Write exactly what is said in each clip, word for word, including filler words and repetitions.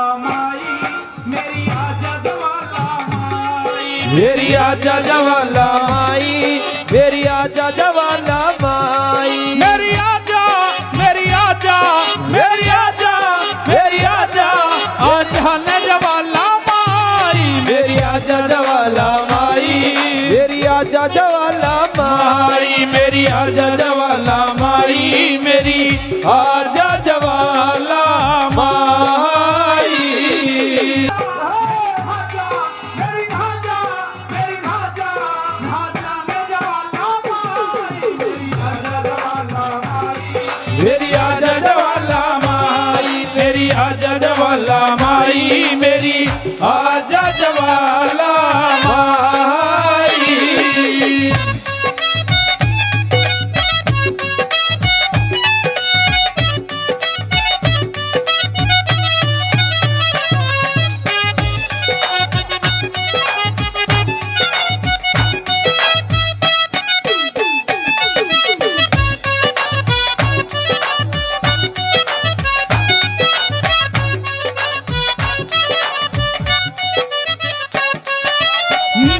मेरी आजा जवाला माई, मेरी आजा जवाला माई, मेरी आजा मेरी आजा मेरी आजा मेरी आजा आजा न जवाला माई, मेरी आजा जवाला माई, मेरी आजा जवाला माई, मेरी आजा जवाला माई, मेरी आजा जवाला माई। मेरी आजा जवाला माई, मेरी आजा जवाला माई, मेरी आजा जवाला माई।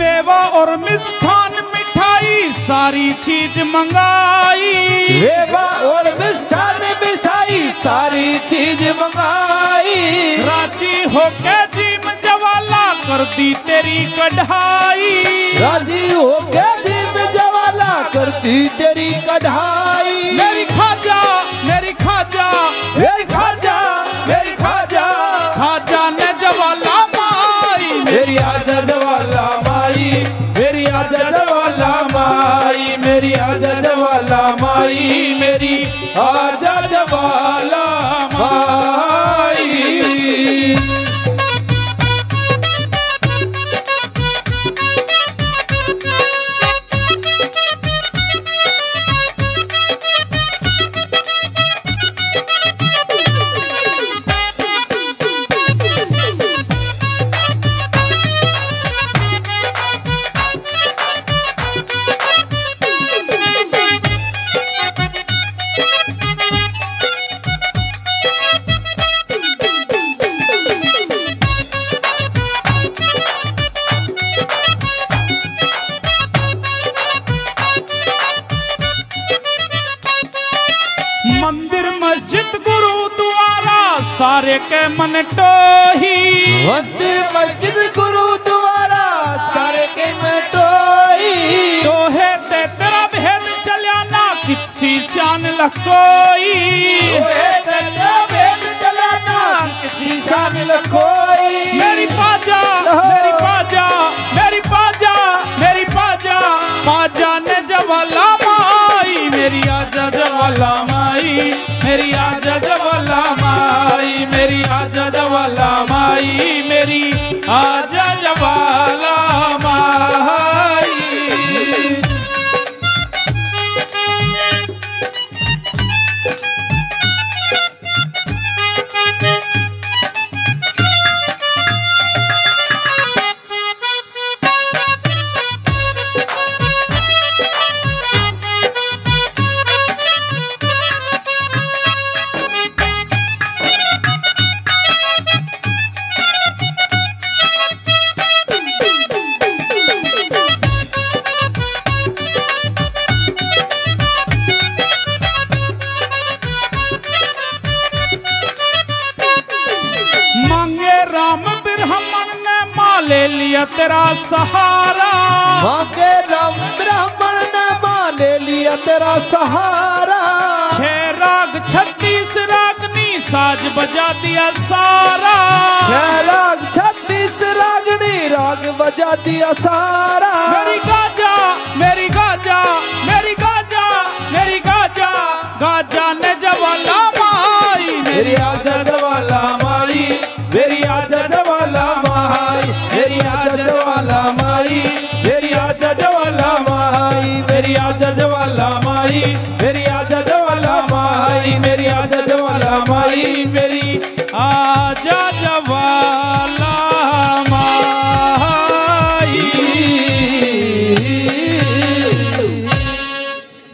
मेवा और मिष्ठान मिठाई सारी चीज मंगाई, मेवा और मिष्ठान मिठाई सारी चीज मंगाई, राजी होके जिम जवाला कर दी तेरी कढ़ाई, राजी होके जिम जवाला कर दी तेरी कढ़ाई। मेरी खाजा मेरी खाजा मेरी खाजा मेरी खाजा खाजा ने जवाला माई, मेरी आजा जवाला मेरी आजा जवाला माई, मेरी आजा जवाला माई, मेरी आजा जवाला माई। मंदिर मस्जिद गुरुद्वारा सारे के मन टोही, मंदिर मस्जिद गुरुद्वारा सारे के मन टोही, तोहे ते तेरा भेद चलिया ना किसी शान लखोई, तोहे ते तेरा भेद चलिया ना किसी शान लखोई। मेरी पाजा मेरी पाजा मेरी पाजा मेरी पाजा पाजा ने जवाला माई, मेरी आजा जवाला माई, मेरी आजा जवाला माई, मेरी आजा जवाला माई, मेरी आजा जवाला माई। ले लिया तेरा सहारा, मांगे राम ब्राह्मण ने मां ले लिया तेरा सहारा, छह राग छत्तीस रागनी साज बजा दिया सारा, छह राग छत्तीस रागनी राग बजा दिया सारा। मेरी गाजा मेरी गाजा मेरी गाजा मेरी गाजा गाजा ने जवाला माई, मेरी आजा जवाला माई, मेरी आजा जवाला माई, मेरी आजा जवाला माई, मेरी आजा जवाला माई, मेरी आजा जवाला माई, मेरी आजा जवाला माई, मेरी आजा जवाला माई।